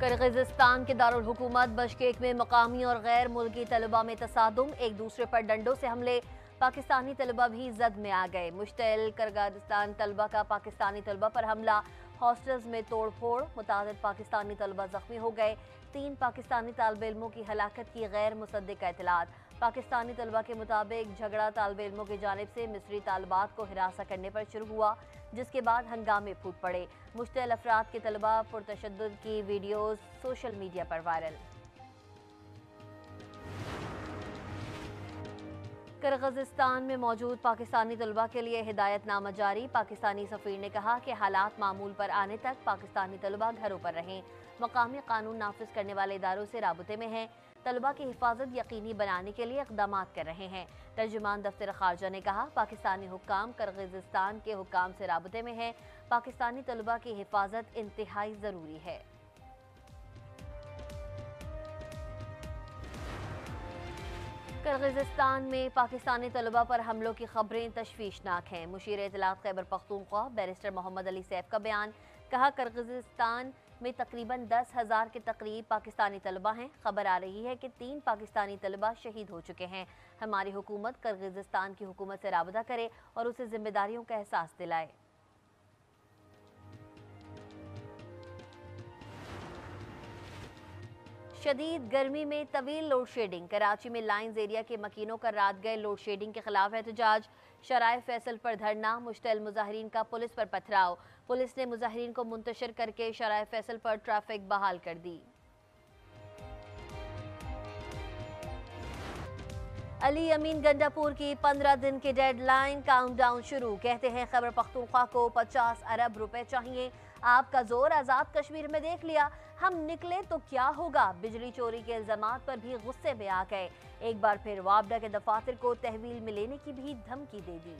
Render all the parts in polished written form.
Kyrgyzstan के दारुल हुकूमत बशकेक में मकामी और गैर मुल्की तलबा में तसादुम, एक दूसरे पर डंडों से हमले, पाकिस्तानी तलबा भी जद में आ गए। मुश्तइल किर्गिज़स्तान तलबा का पाकिस्तानी तलबा पर हमला, हॉस्टल्स में तोड़फोड़, मुतादिद पाकिस्तानी तलबा जख्मी हो गए, 3 पाकिस्तानी तालबे इल्मों की हलाकत की गैर मुसद्दिक इतलात। पाकिस्तानी तलबा के मुताबिक झगड़ा तालबे इल्मों की जानिब से मिस्री तालबात को हिरासा करने पर शुरू हुआ, जिसके बाद हंगामे फूट पड़े। मुश्तइल अफराद के तलबा पुरतशद्दुद की वीडियोज़ सोशल मीडिया पर वायरल। किर्गिज़स्तान में मौजूद पाकिस्तानी तलबा के लिए हिदायतनामा जारी। पाकिस्तानी सफ़ीर ने कहा कि हालात मामूल पर आने तक पाकिस्तानी तलबा घरों पर रहें, मकामी कानून नाफिज करने वाले इदारों से राबते में हैं, तलबा की हिफाजत यकीनी बनाने के लिए इकदाम कर रहे हैं। तर्जुमान दफ्तर खारजा ने कहा, पाकिस्तानी हुक्काम किर्गिज़स्तान के हुक्काम से राबते में हैं, पाकिस्तानी तलबा की हिफाजत इंतहाई ज़रूरी है। किर्गिज़स्तान में पाकिस्तानी तलबा पर हमलों की खबरें तशवीशनाक हैं। मुशीर इत्तलाआत खैबर पखतुनख्वा बैरिस्टर मोहम्मद अली सैफ का बयान, कहा किर्गिज़स्तान में तकरीबन 10,000 के तकरीब पाकिस्तानी तलबा हैं। खबर आ रही है कि 3 पाकिस्तानी तलबा शहीद हो चुके हैं। हमारी हुकूमत किर्गिज़स्तान की हुकूमत से राबता करे और उसे जिम्मेदारियों का एहसास दिलाए। शदीद गर्मी में तवील लोड शेडिंग, कराची में लाइंस एरिया के मकीनों का रात गए लोड शेडिंग के खिलाफ एहतजाज, शराय फैसल पर धरना, मुश्तइल मुजाहरीन का पुलिस पर पथराव, पुलिस ने मुजाहरीन को मुंतशिर करके शराय फैसल पर ट्रैफिक बहाल कर दी। अली अमीन गंडापुर की 15 दिन की डेडलाइन, काउंटडाउन शुरू, कहते हैं खैबर पख्तूनख्वा को 50 अरब रुपए चाहिए, आपका जोर आज़ाद कश्मीर में देख लिया, हम निकले तो क्या होगा। बिजली चोरी के इल्जामात पर भी गुस्से में आ गए, एक बार फिर वापडा के दफातर को तहवील में लेने की भी धमकी दे दी।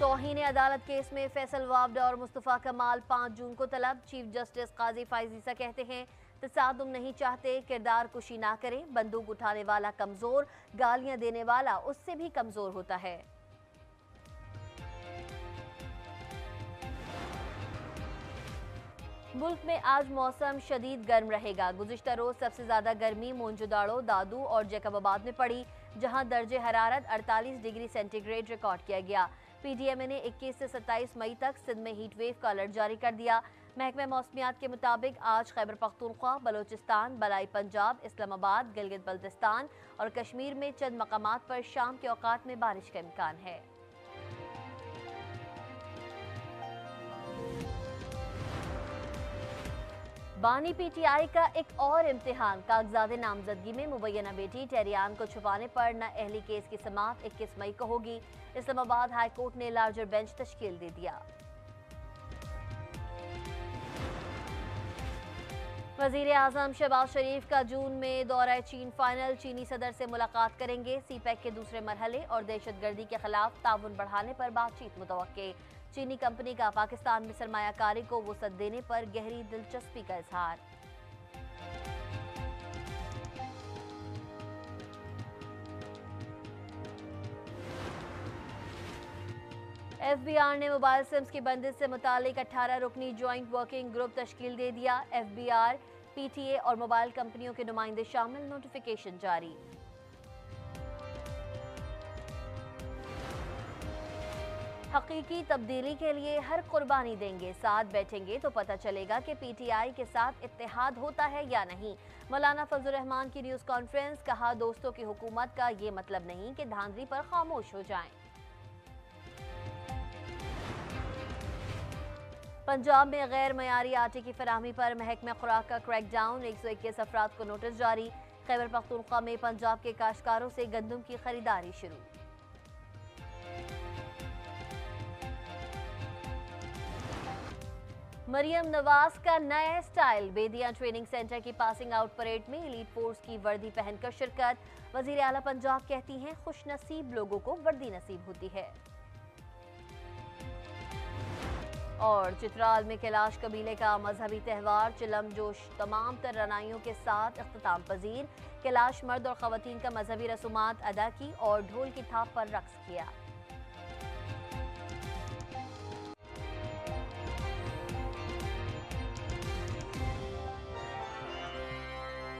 तौहीन अदालत केस में फैसल वापडा और मुस्तफ़ा कमाल 5 जून को तलब, चीफ जस्टिस काजी फाइजीसा कहते हैं तसादुम नहीं चाहते, किरदार कुशी ना करें, बंदूक उठाने वाला कमजोर, गालियां देने वाला उससे भी कमजोर होता है। मुल्क में आज मौसम शदीद गर्म रहेगा। गुज़िश्ता रोज़ सबसे ज़्यादा गर्मी मोन्जोदाड़ो, दादू और जैकबाबाद में पड़ी, जहां दर्जे हरारत 48 डिग्री सेंटीग्रेड रिकॉर्ड किया गया। पीडीएमए ने 21 से 27 मई तक सिंध में हीटवेव का अलर्ट जारी कर दिया। महकमे मौसमियात के मुताबिक आज खैबर पख्तूनख्वा, बलोचिस्तान, बलाई पंजाब, इस्लामाबाद, गिलगित बल्तिस्तान और कश्मीर में चंद मकामात पर शाम के औकात में बारिश का इम्कान है। बानी पीटीआई का एक और इम्तिहान, कागजात नामजदगी में मुबैना बेटी टेहरियान को छुपाने पर ना अहली केस की समाअत 21 मई को होगी। इस्लामाबाद हाई कोर्ट ने लार्जर बेंच तश्कील दे दिया। वज़ीर आज़म शहबाज़ शरीफ़ का जून में दौरा चीन फाइनल, चीनी सदर से मुलाकात करेंगे। सीपैक के दूसरे मरहले और दहशतगर्दी के खिलाफ ताउन बढ़ाने पर बातचीत मुतवक्के। चीनी कंपनी का पाकिस्तान में सरमायाकारी को वसअत देने पर गहरी दिलचस्पी का इजहार। एफबीआर ने मोबाइल सिम्स की बंदिश से मुतालिक 18 रुकनी ज्वाइंट वर्किंग ग्रुप तश्कील दे दिया। एफबीआर, पीटीए और मोबाइल कंपनियों के नुमाइंदे शामिल, नोटिफिकेशन जारी। हकीकी तब्दीली के लिए हर कुर्बानी देंगे, साथ बैठेंगे तो पता चलेगा कि पीटीआई के साथ इत्तेहाद होता है या नहीं। मौलाना फजल रहमान की न्यूज़ कॉन्फ्रेंस, कहा दोस्तों की हुकूमत का ये मतलब नहीं कि धांधली पर खामोश हो जाएं। पंजाब में गैर मयारी आटे की फराहमी पर महकमे खुराक का क्रैकडाउन, 121 अफराद को नोटिस जारी। खैबर पख्तूनख्वा में पंजाब के काश्तकारों से गंदम की खरीदारी शुरू। मरियम नवाज का नया स्टाइल, बेदिया ट्रेनिंग सेंटर की पासिंग आउट परेड में एलीट फोर्स की वर्दी पहनकर शिरकत। वजीर आला पंजाब कहती हैं खुशनसीब लोगों को वर्दी नसीब होती है। और चित्राल में कैलाश कबीले का मजहबी त्यौहार चिलम जोश, तमाम तर रनाइयों के साथ अख्तिताम पजीर। कैलाश मर्द और खवातीन का मजहबी रसूमात अदा की और ढोल की थाप पर रक्स किया।